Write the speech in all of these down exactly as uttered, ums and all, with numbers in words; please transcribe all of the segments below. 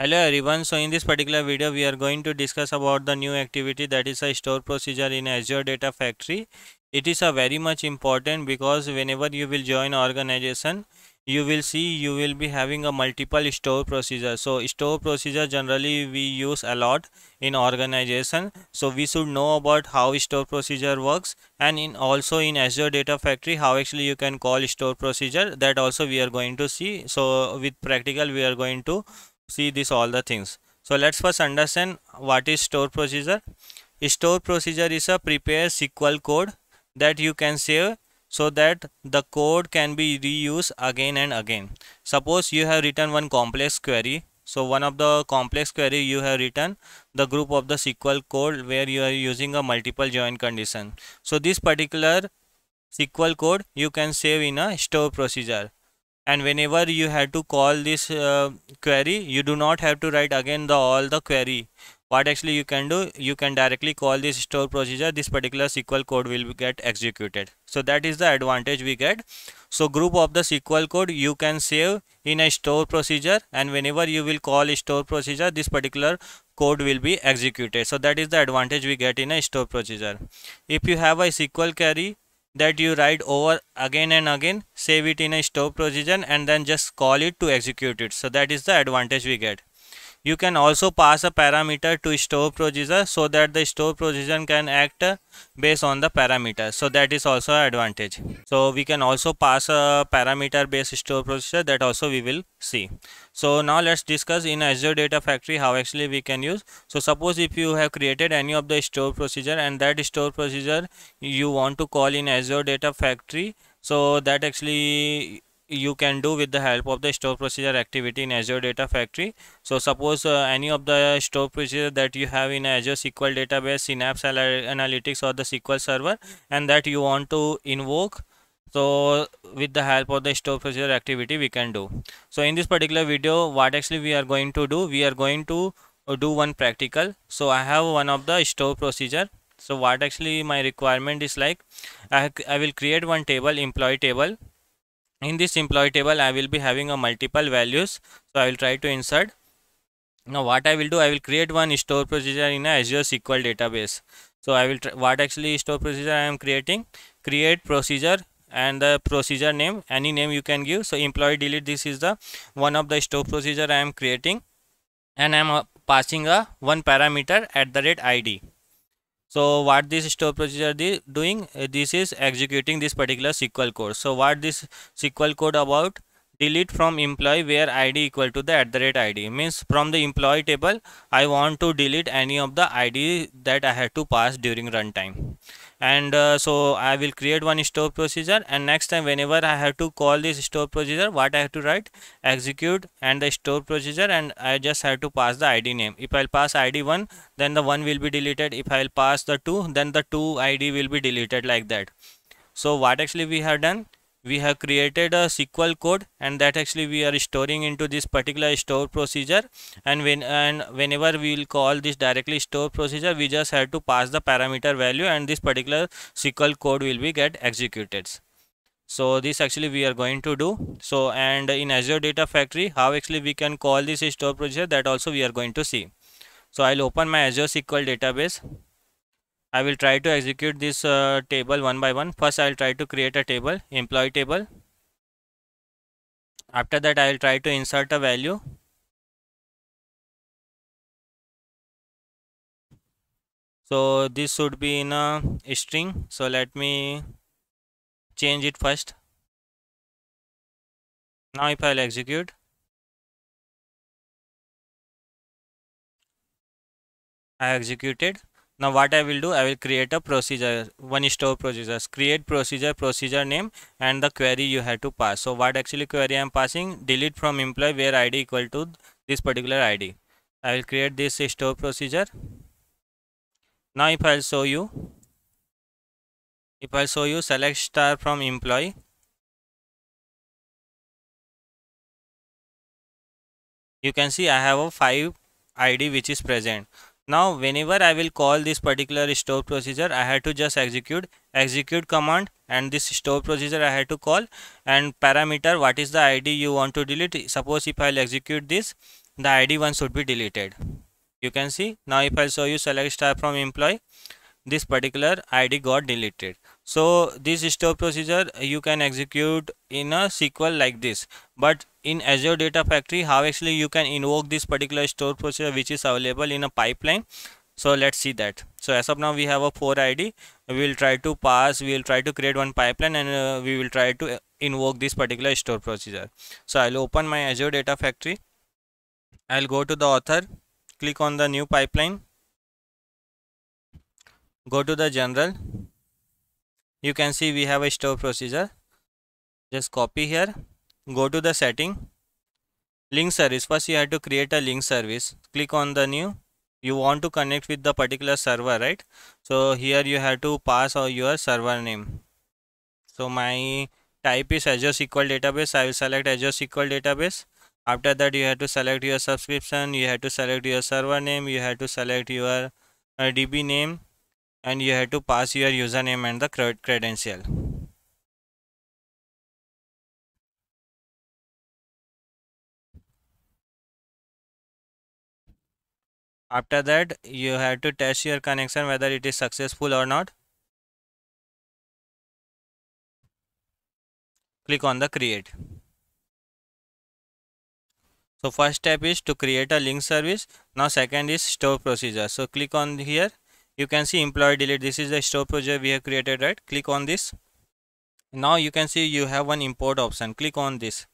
Hello everyone, so in this particular video we are going to discuss about the new activity, that is a store procedure in Azure Data Factory. It is a very much important because whenever you will join organization, you will see you will be having a multiple store procedure. So store procedure generally we use a lot in organization. So we should know about how store procedure works, and in also in Azure Data Factory how actually you can call store procedure, that also we are going to see. So with practical we are going to see this all the things. So let's first understand what is store procedure. Store procedure is a prepared S Q L code that you can save so that the code can be reused again and again. Suppose you have written one complex query. So one of the complex query you have written, the group of the S Q L code where you are using a multiple join condition. So this particular S Q L code you can save in a store procedure. And whenever you have to call this uh, query, you do not have to write again the all the query. What actually you can do, you can directly call this store procedure. This particular S Q L code will get executed. So that is the advantage we get. So group of the S Q L code you can save in a store procedure, and whenever you will call store procedure, this particular code will be executed. So that is the advantage we get in a store procedure. If you have a S Q L query that you write over again and again, save it in a store procedure and then just call it to execute it. So that is the advantage we get. You can also pass a parameter to store procedure so that the store procedure can act based on the parameter. So that is also an advantage. So we can also pass a parameter based store procedure, that also we will see. So now let's discuss in Azure Data Factory how actually we can use. So suppose if you have created any of the store procedure and that store procedure you want to call in Azure Data Factory, so that actually you can do with the help of the store procedure activity in Azure Data Factory. So suppose uh, any of the store procedure that you have in Azure S Q L Database, Synapse Analytics or the S Q L Server, and that you want to invoke, so with the help of the store procedure activity we can do. So in this particular video what actually we are going to do, we are going to do one practical. So I have one of the store procedure. So what actually my requirement is like, I, I will create one table, employee table. In this employee table I will be having a multiple values, so I will try to insert. Now what I will do, I will create one store procedure in Azure S Q L database. So I will try, what actually store procedure I am creating, create procedure and the procedure name, any name you can give. So employee delete, this is the one of the store procedure I am creating, and I am passing a one parameter at the rate I D. So what this store procedure doing, this is executing this particular S Q L code. So what this S Q L code about, delete from employee where I D equal to the at the rate I D, means from the employee table I want to delete any of the I D that I had to pass during runtime. And uh, so I will create one store procedure, and next time whenever I have to call this store procedure, what I have to write, execute and the store procedure, and I just have to pass the I D name. If I'll pass I D one, then the one will be deleted. If I'll pass the two, then the two I D will be deleted, like that. So what actually we have done, we have created a S Q L code, and that actually we are storing into this particular store procedure, and when and whenever we will call this directly store procedure, we just have to pass the parameter value and this particular S Q L code will be get executed. So this actually we are going to do. So and in Azure Data Factory how actually we can call this store procedure, that also we are going to see. So I'll open my Azure S Q L database. I will try to execute this uh, table one by one. First I will try to create a table, employee table. After that I will try to insert a value. So this should be in a string. So let me change it first. Now if I will execute. I executed. Now what I will do, I will create a procedure, one store procedures, create procedure, procedure name and the query you have to pass. So what actually query I am passing, delete from employee where I D equal to this particular I D. I will create this store procedure. Now if I will show you, if I will show you select star from employee. You can see I have a five I D which is present. Now whenever I will call this particular store procedure, I had to just execute, execute command and this store procedure I had to call, and parameter what is the I D you want to delete. Suppose if I will execute this, the I D one should be deleted. You can see now if I show you select star from employee, this particular I D got deleted. So this store procedure you can execute in a S Q L like this, but in Azure Data Factory how actually you can invoke this particular store procedure which is available in a pipeline. So let's see that. So as of now we have a four I D. We will try to pass, we will try to create one pipeline, and uh, we will try to invoke this particular store procedure. So I'll open my Azure Data Factory. I'll go to the author, click on the new pipeline, go to the general. You can see we have a store procedure. Just copy here, go to the setting, link service. First you have to create a link service. Click on the new. You want to connect with the particular server, right? So here you have to pass your server name. So my type is Azure S Q L Database. I will select Azure S Q L Database. After that you have to select your subscription, you have to select your server name, you have to select your uh, D B name, and you have to pass your username and the cred credential. After that you have to test your connection whether it is successful or not. Click on the create. So first step is to create a link service. Now second is store procedure. So click on here. You can see employee delete. This is the store procedure we have created, right? Click on this. Now you can see you have one import option. Click on this.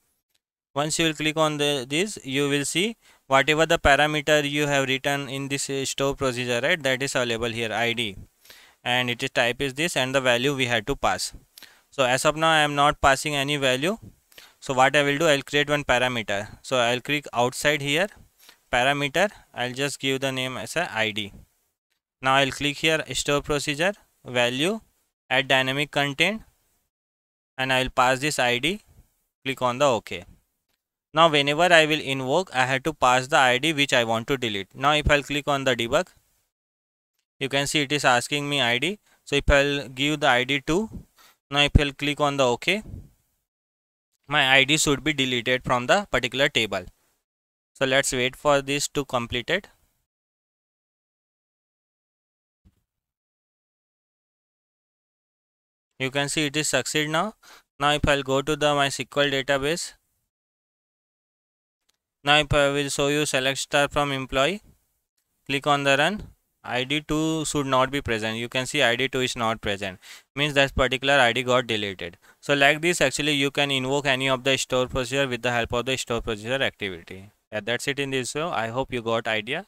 Once you will click on the, this, you will see whatever the parameter you have written in this store procedure, right? That is available here, I D, and it is type is this, and the value we had to pass. So as of now I am not passing any value. So what I will do, I will create one parameter. So I will click outside here, parameter. I will just give the name as a I D. Now I will click here, store procedure, value, add dynamic content, and I will pass this I D. Click on the OK. Now whenever I will invoke, I have to pass the I D which I want to delete. Now if I will click on the debug, you can see it is asking me I D. So if I will give the I D to, now if I will click on the OK, my I D should be deleted from the particular table. So let's wait for this to complete it. You can see it is succeed now. Now if I will go to the my S Q L database. Now if I will show you select star from employee, click on the run, I D two should not be present. You can see I D two is not present, means that particular I D got deleted. So like this actually you can invoke any of the store procedure with the help of the store procedure activity. Yeah, that's it in this video. I hope you got idea.